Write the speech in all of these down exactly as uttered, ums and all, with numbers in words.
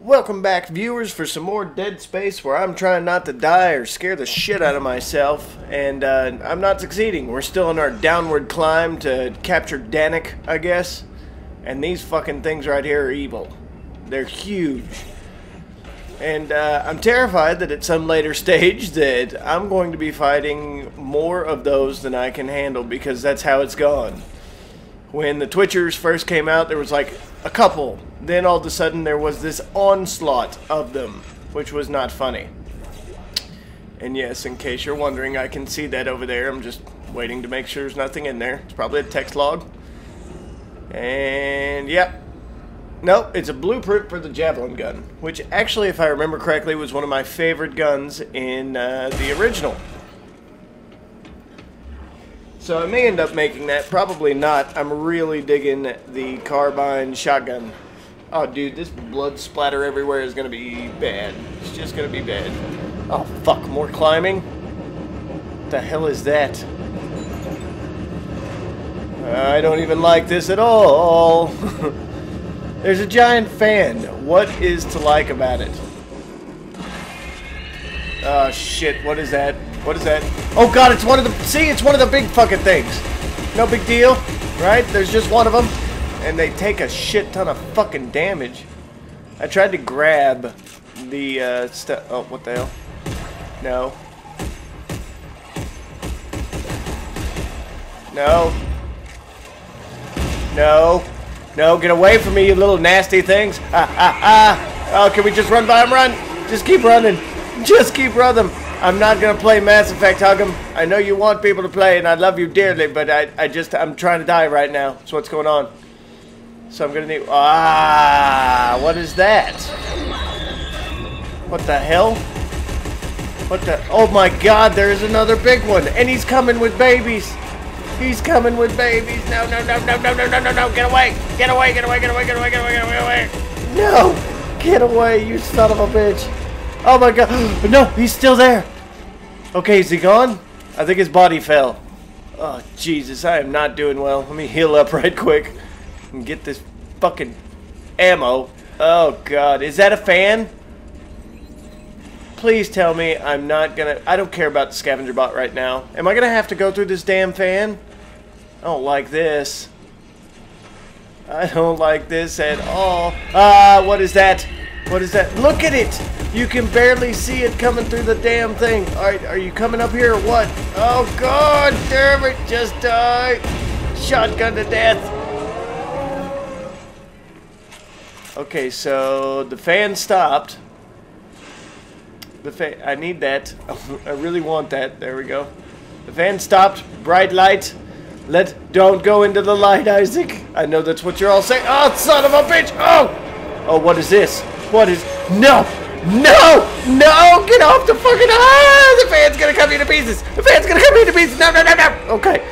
Welcome back, viewers, for some more Dead Space, where I'm trying not to die or scare the shit out of myself, and uh, I'm not succeeding. We're still on our downward climb to capture Danik, I guess, and these fucking things right here are evil. They're huge. And uh, I'm terrified that at some later stage that I'm going to be fighting more of those than I can handle, because that's how it's gone. When the Twitchers first came out, there was like a couple. Then all of a sudden there was this onslaught of them, which was not funny. And yes, in case you're wondering, I can see that over there. I'm just waiting to make sure there's nothing in there. It's probably a text log. And yep. Nope, it's a blueprint for the javelin gun, which actually, if I remember correctly, was one of my favorite guns in uh, the original. So I may end up making that. Probably not. I'm really digging the carbine shotgun. Oh, dude, this blood splatter everywhere is going to be bad. It's just going to be bad. Oh, fuck, more climbing? What the hell is that? I don't even like this at all. There's a giant fan. What is to like about it? Oh, shit, what is that? What is that? Oh, God, it's one of the... See, it's one of the big fucking things. No big deal, right? There's just one of them. And they take a shit ton of fucking damage. I tried to grab the uh, stuff. Oh, what the hell? No. No. No. No, get away from me, you little nasty things. Ah, ah, ah. Oh, can we just run by him? Run. Just keep running. Just keep running. I'm not going to play Mass Effect, Huggum. I know you want people to play, and I love you dearly, but I, I just, I'm trying to die right now. That's what's going on. So I'm gonna need... Ah, what is that? What the hell? What the... Oh my God, there's another big one. And he's coming with babies. He's coming with babies. No, no, no, no, no, no, no, no, no. Get away. Get away, get away, get away, get away, get away, get away, get away. No. Get away, you son of a bitch. Oh my God. No, he's still there. Okay, is he gone? I think his body fell. Oh, Jesus, I am not doing well. Let me heal up right quick. And get this fucking ammo. Oh God, is that a fan? Please tell me I'm not gonna... I don't care about the scavenger bot right now. Am I gonna have to go through this damn fan? I don't like this. I don't like this at all. Ah, what is that? What is that? Look at it! You can barely see it coming through the damn thing. Alright, are you coming up here or what? Oh God, damn it, just die! Shotgun to death! Okay, so the fan stopped. The fan, I need that. I really want that. There we go. The fan stopped. Bright light. Let don't go into the light, Isaac. I know that's what you're all saying. Oh, son of a bitch! Oh, oh, what is this? What is? No, no, no! Get off the fucking! Ah, the fan's gonna cut me into pieces. The fan's gonna cut me into pieces. No, no, no, no. Okay.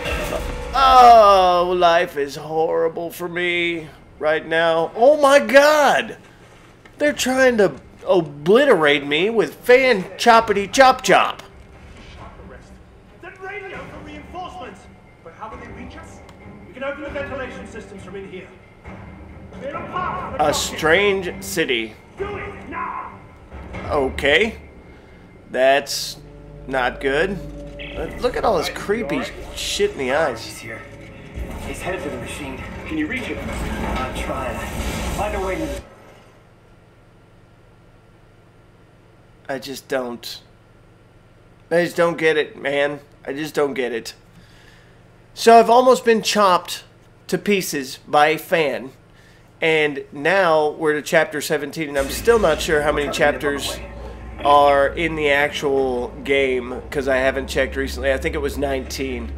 Oh, life is horrible for me right now. Oh my God! They're trying to obliterate me with fan choppity chop chop. That radio for reinforcements. But how will they reach us? We can open the ventilation systems from in here. They're apart. A strange city. Do it now. Okay, that's not good. Look at all this creepy shit in the eyes. He's here. He's headed for the machine. Can you reach him? I'm trying. Find a way to... I just don't. I just don't get it, man. I just don't get it. So I've almost been chopped to pieces by a fan. And now we're to chapter seventeen, and I'm still not sure how many chapters are in the actual game, because I haven't checked recently. I think it was nineteen.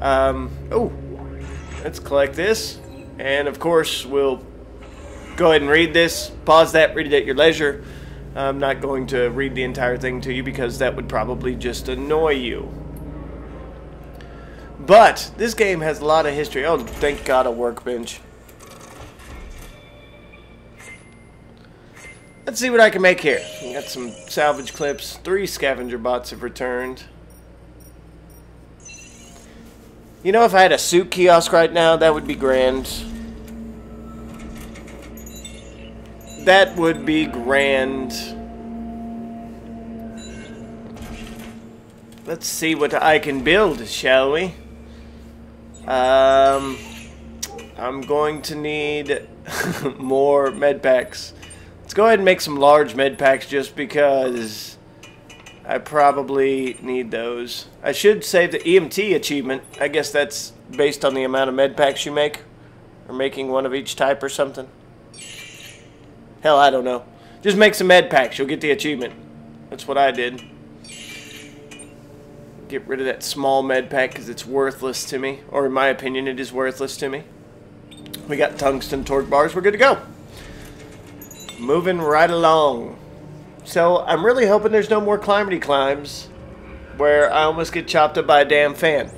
Um, oh. Let's collect this, and of course we'll go ahead and read this. Pause that, read it at your leisure. I'm not going to read the entire thing to you because that would probably just annoy you. But this game has a lot of history. Oh, thank God, a workbench. Let's see what I can make here. We got some salvage clips. Three scavenger bots have returned. You know, if I had a soup kiosk right now, that would be grand. That would be grand. Let's see what I can build, shall we? Um, I'm going to need more med packs. Let's go ahead and make some large med packs just because I probably need those. I should save the E M T achievement. I guess that's based on the amount of med packs you make, or making one of each type or something. Hell, I don't know. Just make some med packs. You'll get the achievement. That's what I did. Get rid of that small med pack because it's worthless to me, or in my opinion it is worthless to me. We got tungsten torque bars, we're good to go. Moving right along. So I'm really hoping there's no more climbity climbs where I almost get chopped up by a damn fan,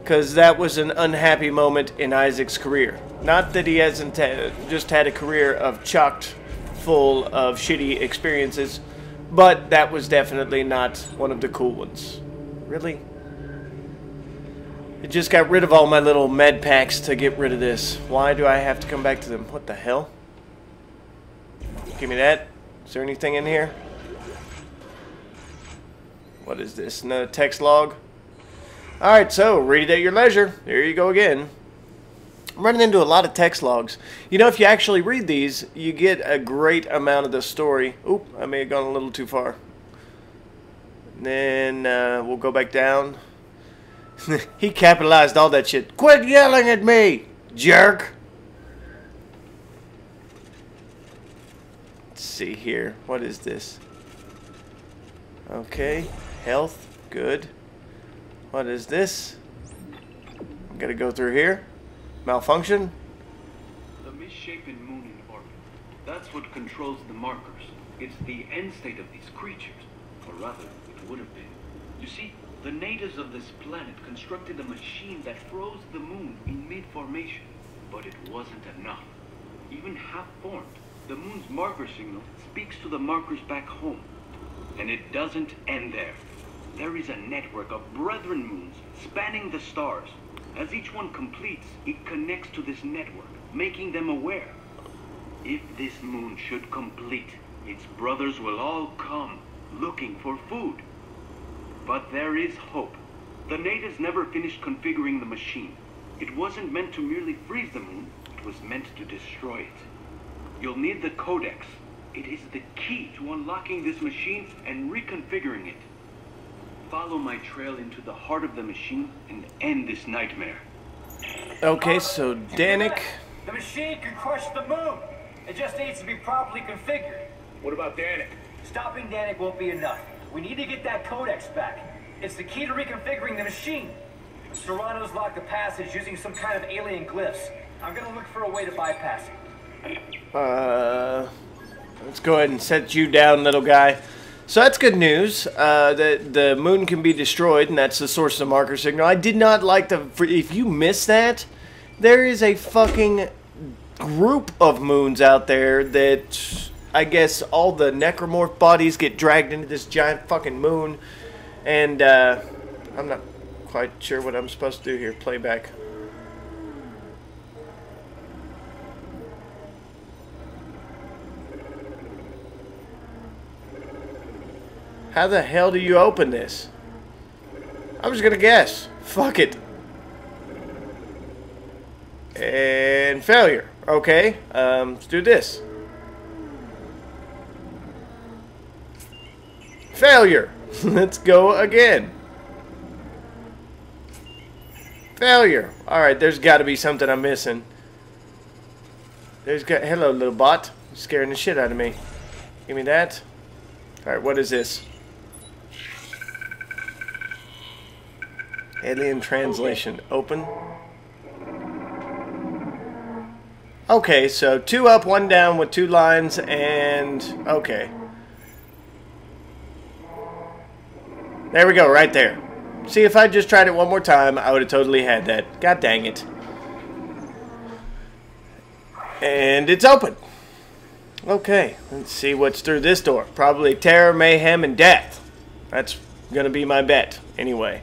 because that was an unhappy moment in Isaac's career. Not that he hasn't ha just had a career of chocked full of shitty experiences, but that was definitely not one of the cool ones. Really? It just got rid of all my little med packs to get rid of this. Why do I have to come back to them? What the hell? Give me that. Is there anything in here? What is this? Another text log? Alright, so read it at your leisure. There you go again. I'm running into a lot of text logs. You know, if you actually read these, you get a great amount of the story. Oop, I may have gone a little too far. Then uh, we'll go back down. He capitalized all that shit. Quit yelling at me, jerk. Let's see here. What is this? Okay. Health. Good. What is this? I'm going to go through here. Malfunction. The misshapen moon in orbit. That's what controls the markers. It's the end state of these creatures. Or rather, it would have been. You see, the natives of this planet constructed a machine that froze the moon in mid-formation, but it wasn't enough. Even half-formed, the moon's marker signal speaks to the markers back home. And it doesn't end there. There is a network of brethren moons spanning the stars. As each one completes, it connects to this network, making them aware. If this moon should complete, its brothers will all come, looking for food. But there is hope. The natives never finished configuring the machine. It wasn't meant to merely freeze the moon, it was meant to destroy it. You'll need the codex. It is the key to unlocking this machine and reconfiguring it. Follow my trail into the heart of the machine and end this nightmare. Okay, so Danik. The machine can crush the moon. It just needs to be properly configured. What about Danik? Stopping Danik won't be enough. We need to get that codex back. It's the key to reconfiguring the machine. Serrano's locked the passage using some kind of alien glyphs. I'm gonna look for a way to bypass it. Uh, let's go ahead and set you down, little guy. So that's good news. Uh, that the moon can be destroyed, and that's the source of the marker signal. I did not like the. If you miss that, there is a fucking group of moons out there that. I guess all the necromorph bodies get dragged into this giant fucking moon. And, uh, I'm not quite sure what I'm supposed to do here. Playback. How the hell do you open this? I'm just gonna guess. Fuck it. And failure. Okay, um, let's do this. Failure. Let's go again. Failure. Alright, there's got to be something I'm missing. There's got... Hello, little bot. You're scaring the shit out of me. Give me that. Alright, what is this? Alien translation. Open. Okay, so two up, one down with two lines, and... Okay. There we go, right there. See, if I just tried it one more time, I would have totally had that. God dang it. And it's open. Okay, let's see what's through this door. Probably terror, mayhem, and death. That's going to be my bet, anyway.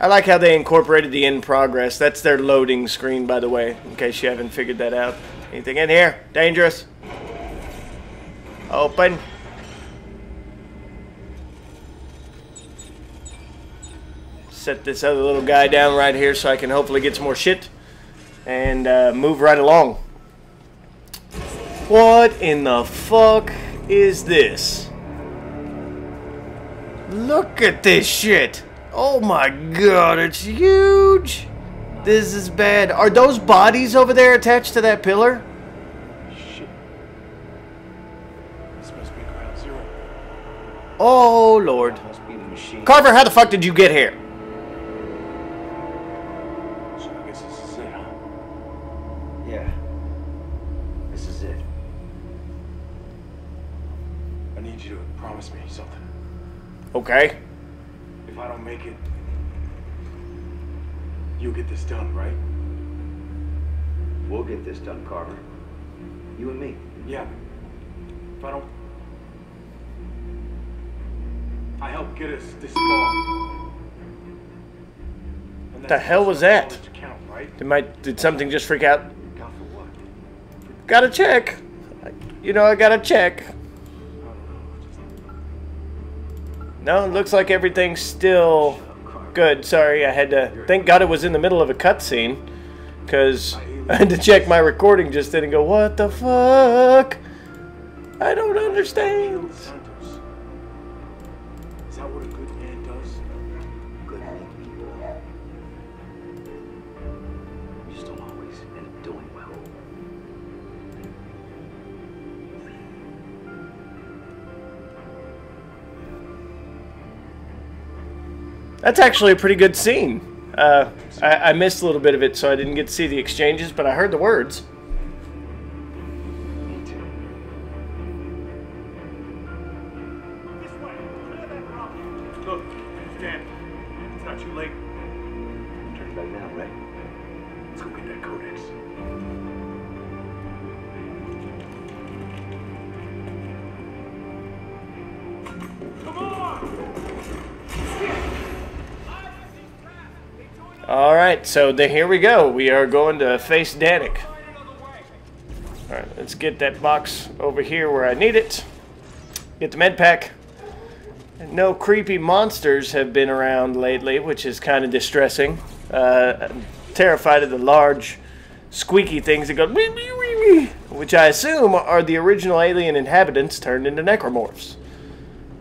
I like how they incorporated the in progress. That's their loading screen, by the way, in case you haven't figured that out. Anything in here? Dangerous. Open. Set this other little guy down right here so I can hopefully get some more shit. And uh, move right along. What in the fuck is this? Look at this shit. Oh my god, it's huge. This is bad. Are those bodies over there attached to that pillar? Shit. This must be ground zero. Oh lord. That must be the machine. Carver, how the fuck did you get here? Okay. If I don't make it, you'll get this done, right? We'll get this done, Carver. You and me. Yeah. If I don't... I helped get us this far. What the hell was that? Count, right? Did, my, did something just freak out? Got for what? Gotta check. You know, I gotta check. No, it looks like everything's still good. Sorry, I had to... Thank God it was in the middle of a cutscene. Because I had to check my recording just then and go, what the fuck? I don't understand. Is that what a good man does? Good people. You just don't always end up doing well. That's actually a pretty good scene. Uh, I, I missed a little bit of it, so I didn't get to see the exchanges, but I heard the words. This way. Clear that rock. Look, it's dead. It's not too late. Turn back now, right? Let's go get that codex. Come on! Alright, so the, here we go. We are going to face Danik. Alright, let's get that box over here where I need it. Get the med pack. And no creepy monsters have been around lately, which is kind of distressing. Uh, I'm terrified of the large, squeaky things that go wee, wee, wee, wee, which I assume are the original alien inhabitants turned into necromorphs.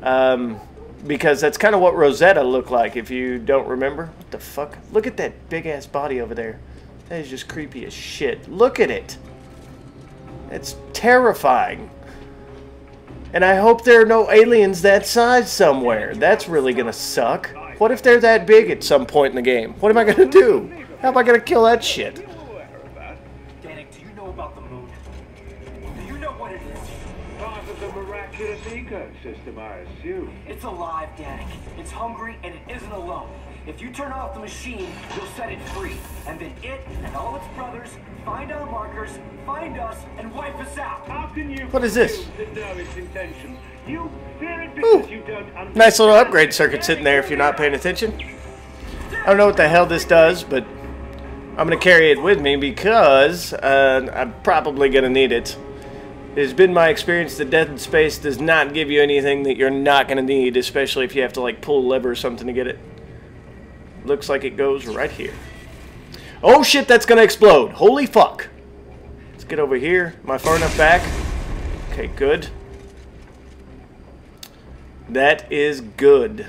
Um... Because that's kind of what Rosetta looked like, if you don't remember. What the fuck? Look at that big-ass body over there. That is just creepy as shit. Look at it. It's terrifying. And I hope there are no aliens that size somewhere. That's really gonna suck. What if they're that big at some point in the game? What am I gonna do? How am I gonna kill that shit? Danik, do you know about the moon? Do you know what it is? The miraculous ecosystem, I assume. It's alive, Danik. It's hungry, and it isn't alone. If you turn off the machine, you'll set it free. And then it and all its brothers find our markers, find us, and wipe us out. How can you... What is this? You fear it because you don't... Nice little upgrade circuit sitting there if you're not paying attention. I don't know what the hell this does, but I'm going to carry it with me because uh, I'm probably going to need it. It has been my experience that Dead Space does not give you anything that you're not going to need, especially if you have to, like, pull a lever or something to get it. Looks like it goes right here. Oh, shit, that's going to explode. Holy fuck. Let's get over here. Am I far enough back? Okay, good. That is good.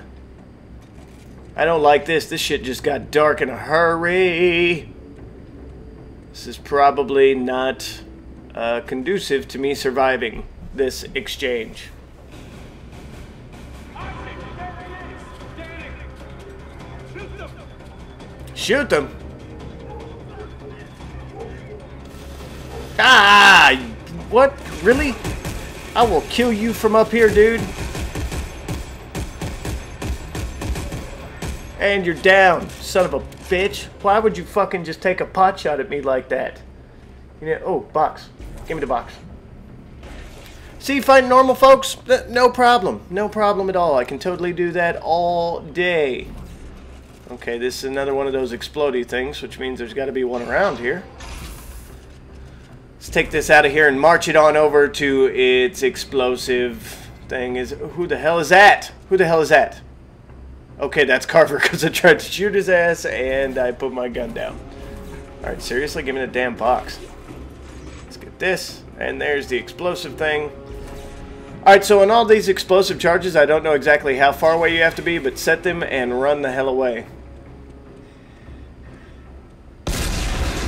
I don't like this. This shit just got dark in a hurry. This is probably not... Uh, conducive to me surviving this exchange. Shoot them! Ah! What? Really? I will kill you from up here, dude. And you're down, son of a bitch. Why would you fucking just take a pot shot at me like that? You know, oh, box. Give me the box. See, find normal folks? No problem. No problem at all. I can totally do that all day. Okay, this is another one of those explodey things, which means there's got to be one around here. Let's take this out of here and march it on over to its explosive thing. Is who the hell is that? Who the hell is that? Okay, that's Carver, because I tried to shoot his ass and I put my gun down. Alright, seriously? Give me the damn box. Let's get this. And there's the explosive thing. Alright, so on all these explosive charges, I don't know exactly how far away you have to be, but set them and run the hell away.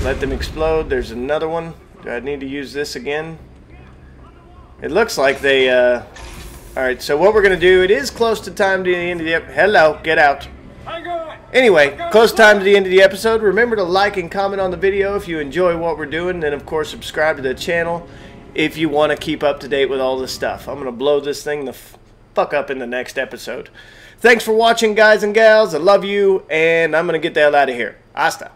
Let them explode. There's another one. Do I need to use this again? It looks like they... Uh... Alright, so what we're going to do, it is close to time to the end of the episode. Hello, get out. Anyway, close time to the end of the episode. Remember to like and comment on the video if you enjoy what we're doing. And, of course, subscribe to the channel if you want to keep up to date with all this stuff. I'm going to blow this thing the fuck up in the next episode. Thanks for watching, guys and gals. I love you, and I'm going to get the hell out of here. Hasta.